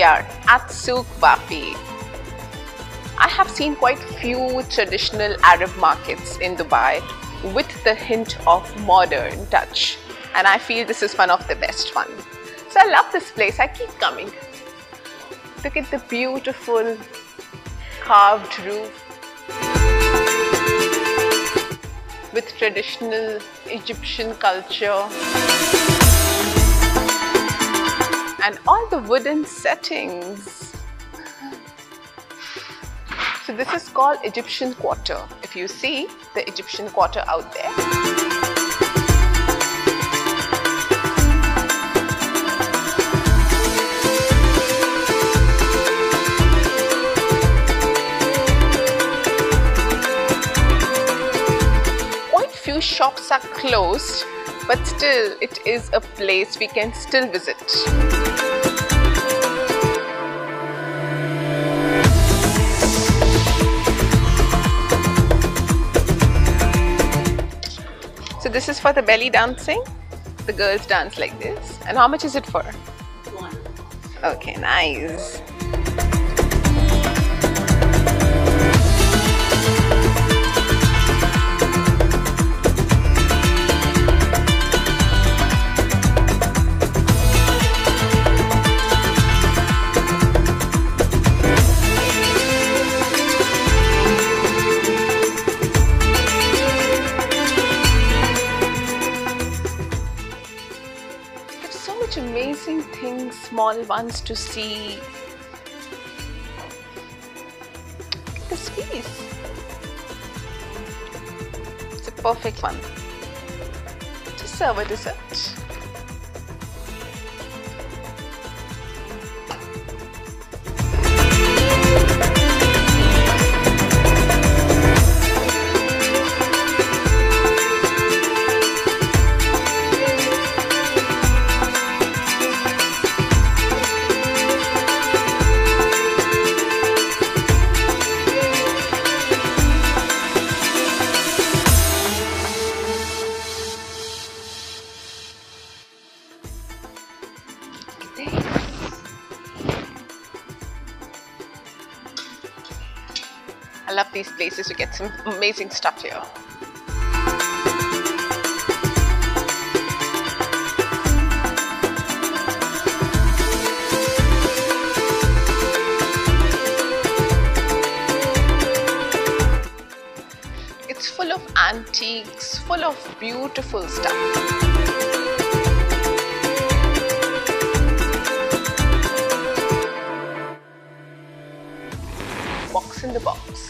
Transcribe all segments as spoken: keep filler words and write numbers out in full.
we are at Souk Wafi. I have seen quite few traditional Arab markets in Dubai with the hint of modern touch, and I feel this is one of the best one. So I love this place, I keep coming. Look at the beautiful carved roof with traditional Egyptian culture and all the wooden settings. So this is called Egyptian Quarter. If you see the Egyptian Quarter out there. Shops are closed, but still it is a place we can still visit. So this is for the belly dancing. The girls dance like this. And how much is it for? One. Okay, nice. Amazing things, small ones to see. Look at this piece. It's a perfect one to serve a dessert. I love these places, you get some amazing stuff here. It's full of antiques, full of beautiful stuff. Box in the box.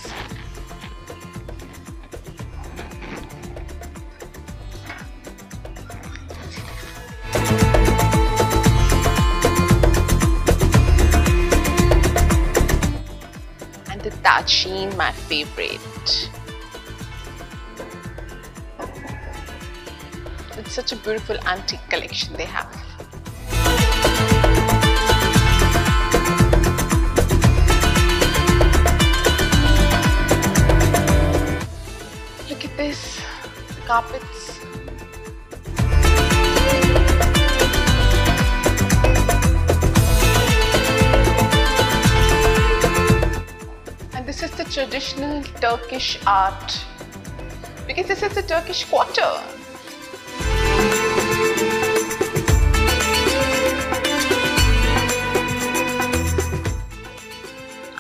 And the tajin, my favorite. It's such a beautiful antique collection they have. This, the carpets. And this is the traditional Turkish art, because this is the Turkish Quarter.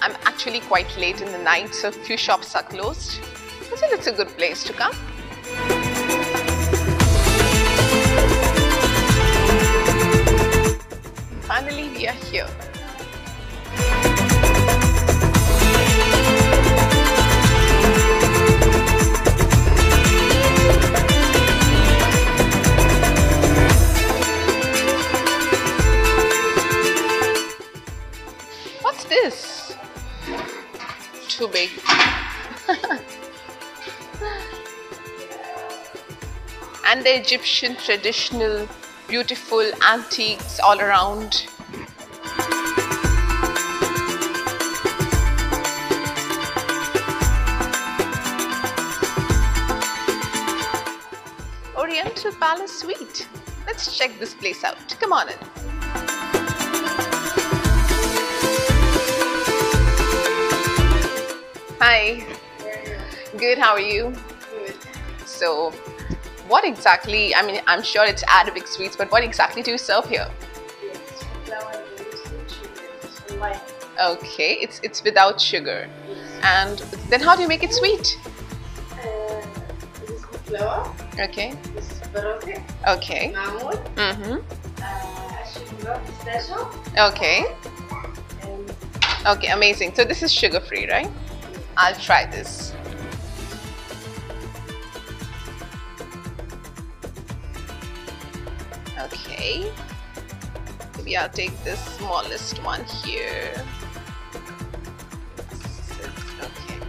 I'm actually quite late in the night, so a few shops are closed. So it's a good place to come. Finally, we are here. What's this? Too big. And the Egyptian traditional, beautiful antiques all around. Oriental Palace Suite. Let's check this place out. Come on in. Hi. How are you? Good, how are you? Good. So, what exactly, I mean, I'm sure it's Arabic sweets, but what exactly do you serve here? Yes, without sugar. Okay, it's, it's without sugar. Yes. And then how do you make it sweet? Uh, this is flour. Okay. This is baroque. Okay. Mamoul. Mm-hmm. Uh, pistachio. Okay. And okay, amazing. So this is sugar-free, right? I'll try this. Okay. Maybe I'll take this smallest one here. Okay.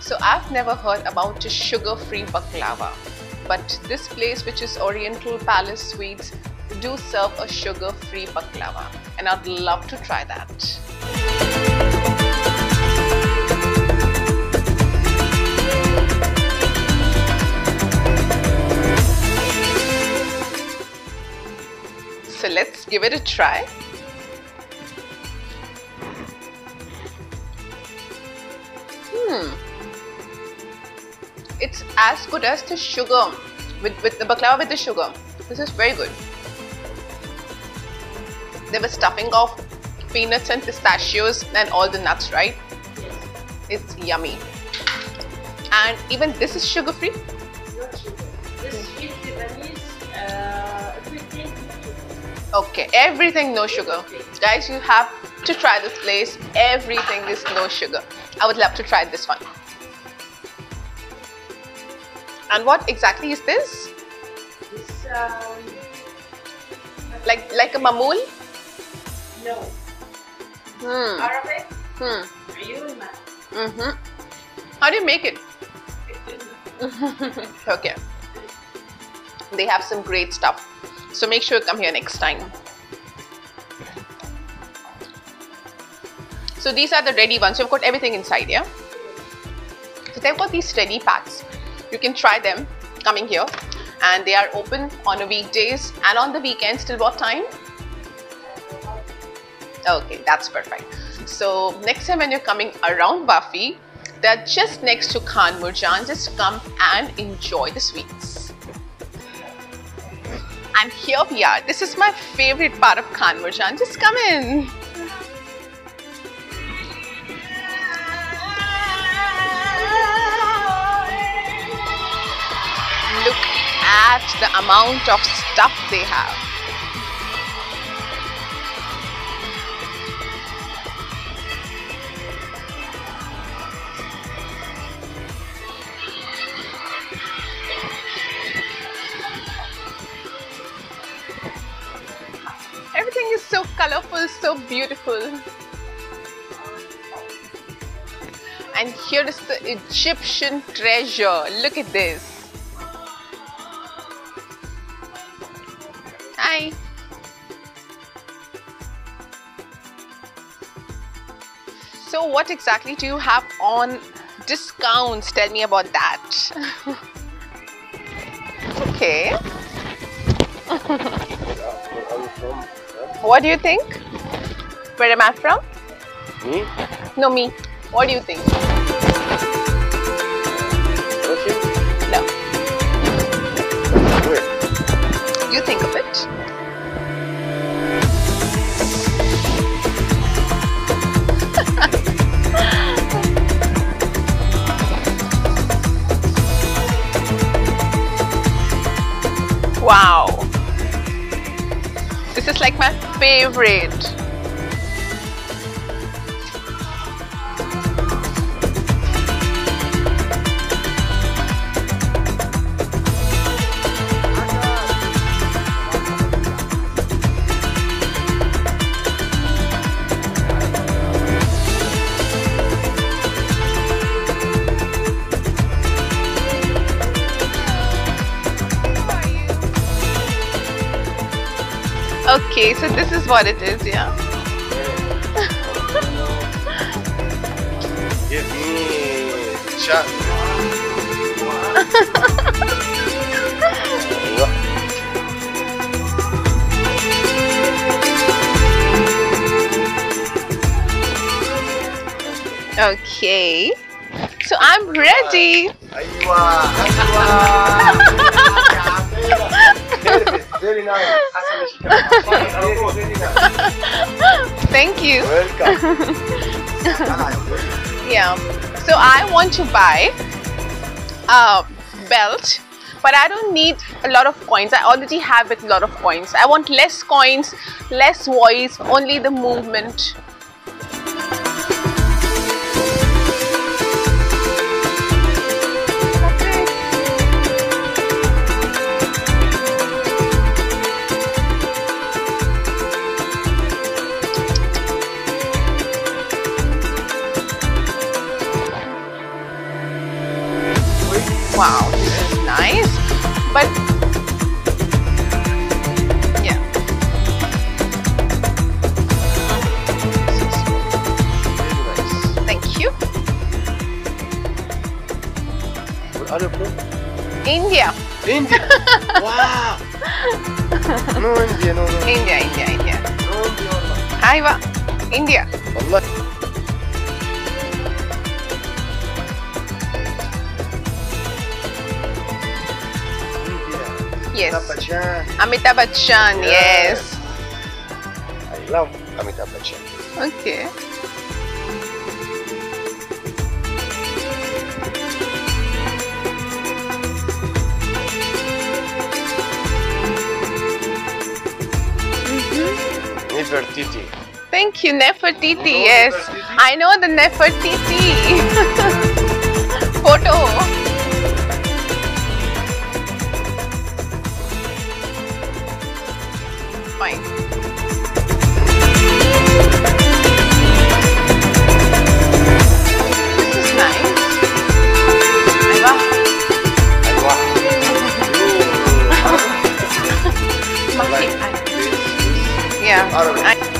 So I've never heard about a sugar-free baklava, but this place, which is Oriental Palace Sweets, do serve a sugar-free baklava, and I'd love to try that. So let's give it a try. Hmm. It's as good as the sugar, with, with the baklava with the sugar. This is very good. There was stuffing of peanuts and pistachios and all the nuts, right? Yes. It's yummy. And even this is sugar-free? Not sugar. This sweet Lebanese, uh, everything. Okay, everything no sugar. Guys, you have to try this place. Everything is no sugar. I would love to try this one. And what exactly is this? This um, like like a mamoul? No. Hmm. Arabic? Hmm. Ayulma. Mm-hmm. How do you make it? Okay. They have some great stuff. So make sure you come here next time. So these are the ready ones. You've got everything inside, yeah? So they've got these ready packs. You can try them coming here. And they are open on the weekdays and on the weekends till what time? Okay, that's perfect. So next time when you're coming around Wafi, they're just next to Khan Marjan. Just come and enjoy the sweets. And here we are. This is my favorite part of Khan Marjan. Just come in. Look at the amount of stuff they have. Everything is so colorful, so beautiful. And here is the Egyptian treasure. Look at this. Hi. So what exactly do you have on discounts? Tell me about that. Okay. What do you think? Where am I from? Me? No, me. What do you think? Russia? No. Where? You think of it. Wow. This is like my favorite. Okay, so this is what it is, yeah? Give me a shot. Okay. So I'm ready. Very nice. Thank you. Welcome. Yeah. So I want to buy a belt, but I don't need a lot of coins. I already have with a lot of coins. I want less coins, less voice, only the movement. Wow, this is nice, but yeah. Thank you. What other place? India. India. Wow. No India, no, no. India, India, India. No India, Allah. Aywa, India. Allah. Yes. Amitabh Bachchan. Yeah. Yes. I love Amitabh Bachchan. Okay. Mm-hmm. Nefertiti. Thank you, Nefertiti. No, yes. Nefertiti? I know the Nefertiti photo. Yeah.